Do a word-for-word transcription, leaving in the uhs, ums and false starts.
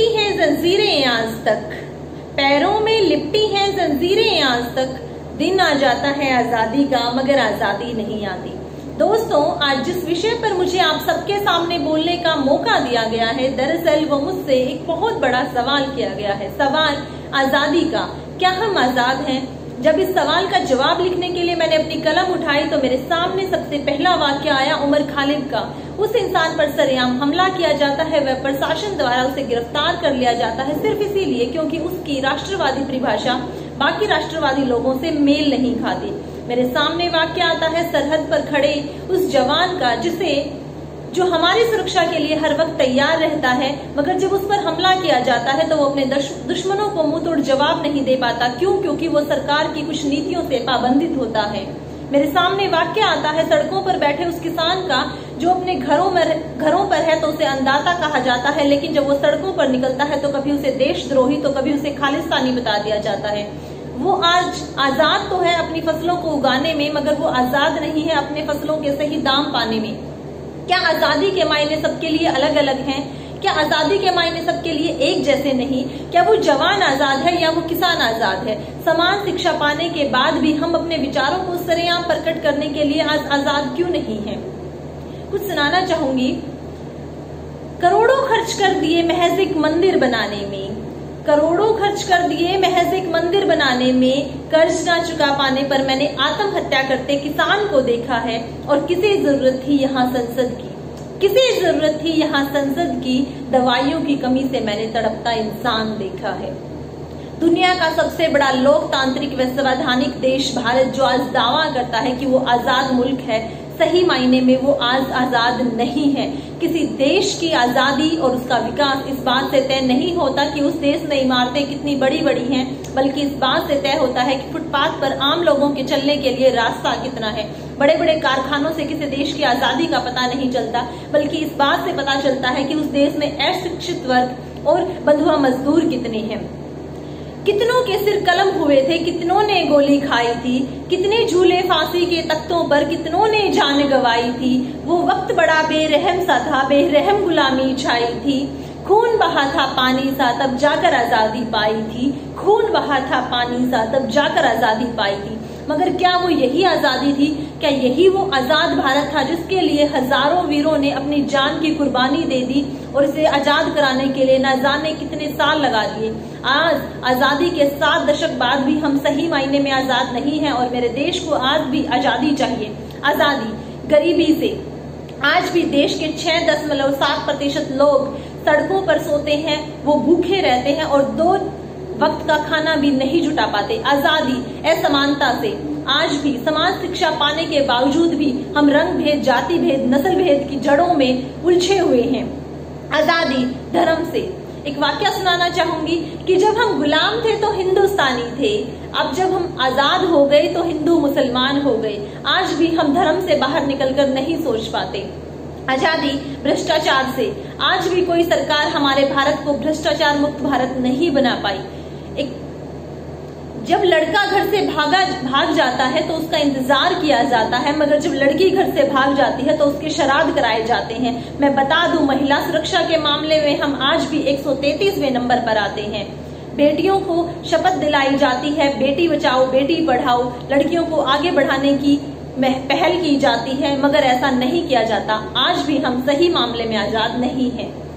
लिपटी हैं जंजीरें आज तक, पैरों में लिपटी हैं जंजीरें आज तक। दिन आ जाता है आजादी का मगर आजादी नहीं आती। दोस्तों, आज जिस विषय पर मुझे आप सबके सामने बोलने का मौका दिया गया है, दरअसल वो मुझसे एक बहुत बड़ा सवाल किया गया है। सवाल आजादी का, क्या हम आजाद हैं? जब इस सवाल का जवाब लिखने के लिए मैंने अपनी कलम उठाई तो मेरे सामने सबसे पहला वाक्या आया उमर खालिद का। उस इंसान पर सरेआम हमला किया जाता है, वह प्रशासन द्वारा उसे गिरफ्तार कर लिया जाता है, सिर्फ इसीलिए क्योंकि उसकी राष्ट्रवादी परिभाषा बाकी राष्ट्रवादी लोगों से मेल नहीं खाती। मेरे सामने वाक्या आता है सरहद पर खड़े उस जवान का, जिसे जो हमारी सुरक्षा के लिए हर वक्त तैयार रहता है, मगर जब उस पर हमला किया जाता है तो वो अपने दुश्मनों को मुंह तोड़ जवाब नहीं दे पाता। क्यों? क्योंकि वो सरकार की कुछ नीतियों से पाबंदित होता है। मेरे सामने वाक्य आता है सड़कों पर बैठे उस किसान का, जो अपने घरों में घरों पर है तो उसे अन्नदाता कहा जाता है, लेकिन जब वो सड़कों पर निकलता है तो कभी उसे देशद्रोही तो कभी उसे खालिस्तानी बता दिया जाता है। वो आज आजाद तो है अपनी फसलों को उगाने में, मगर वो आजाद नहीं है अपने फसलों के सही दाम पाने में। क्या आजादी के मायने सबके लिए अलग अलग हैं? क्या आजादी के मायने सबके लिए एक जैसे नहीं? क्या वो जवान आजाद है या वो किसान आजाद है? समान शिक्षा पाने के बाद भी हम अपने विचारों को सरेआम प्रकट करने के लिए आज आजाद क्यों नहीं है? कुछ सुनाना चाहूंगी। करोड़ों खर्च कर दिए महज एक मंदिर बनाने में, करोड़ों खर्च कर दिए महज एक मंदिर बनाने में, कर्ज ना चुका पाने पर मैंने आत्महत्या करते किसान को देखा है। और किसे जरूरत थी यहाँ संसद की, किसे जरूरत थी यहाँ संसद की, दवाइयों की कमी से मैंने तड़पता इंसान देखा है। दुनिया का सबसे बड़ा लोकतांत्रिक व संवैधानिक देश भारत, जो आज दावा करता है कि वो आजाद मुल्क है, सही मायने में वो आज आजाद नहीं है। किसी देश की आजादी और उसका विकास इस बात से तय नहीं होता कि उस देश में इमारतें कितनी बड़ी बड़ी हैं, बल्कि इस बात से तय होता है कि फुटपाथ पर आम लोगों के चलने के लिए रास्ता कितना है। बड़े बड़े कारखानों से किसी देश की आजादी का पता नहीं चलता, बल्कि इस बात से पता चलता है कि उस देश में अशिक्षित वर्ग और बंधुआ मजदूर कितने हैं। कितनों के सिर कलम हुए थे, कितनों ने गोली खाई थी, कितने झूले फांसी के तख्तों पर, कितनों ने जान गंवाई थी। वो वक्त बड़ा बेरहम सा था, बेरहम गुलामी छाई थी, खून बहा था पानी सा तब जाकर आजादी पाई थी, खून बहा था पानी सा तब जाकर आजादी पाई थी। मगर क्या वो यही आजादी थी? क्या यही वो आजाद भारत था जिसके लिए हजारों वीरों ने अपनी जान की कुर्बानी दे दी और इसे आजाद कराने के लिए न जाने कितने साल लगा दिए? आज आजादी के सात दशक बाद भी हम सही मायने में आजाद नहीं हैं, और मेरे देश को आज भी आजादी चाहिए। आजादी गरीबी से। आज भी देश के छह दशमलव सात प्रतिशत लोग सड़कों पर सोते हैं, वो भूखे रहते हैं और दो वक्त का खाना भी नहीं जुटा पाते। आजादी असमानता से। आज भी समान शिक्षा पाने के बावजूद भी हम रंग भेद, जाति भेद, नस्ल भेद की जड़ों में उलझे हुए हैं। आजादी धर्म से। एक वाक्य सुनाना चाहूंगी कि जब हम गुलाम थे तो हिंदुस्तानी थे, अब जब हम आजाद हो गए तो हिंदू मुसलमान हो गए। आज भी हम धर्म से बाहर निकलकर नहीं सोच पाते। आजादी भ्रष्टाचार से। आज भी कोई सरकार हमारे भारत को भ्रष्टाचार मुक्त भारत नहीं बना पाई। एक जब लड़का घर से भागा भाग जाता है तो उसका इंतजार किया जाता है, मगर जब लड़की घर से भाग जाती है तो उसके श्राद्ध कराए जाते हैं। मैं बता दूं, महिला सुरक्षा के मामले में हम आज भी एक सौ तैंतीसवें नंबर पर आते हैं। बेटियों को शपथ दिलाई जाती है, बेटी बचाओ बेटी पढ़ाओ, लड़कियों को आगे बढ़ाने की पहल की जाती है, मगर ऐसा नहीं किया जाता। आज भी हम सही मामले में आजाद नहीं है।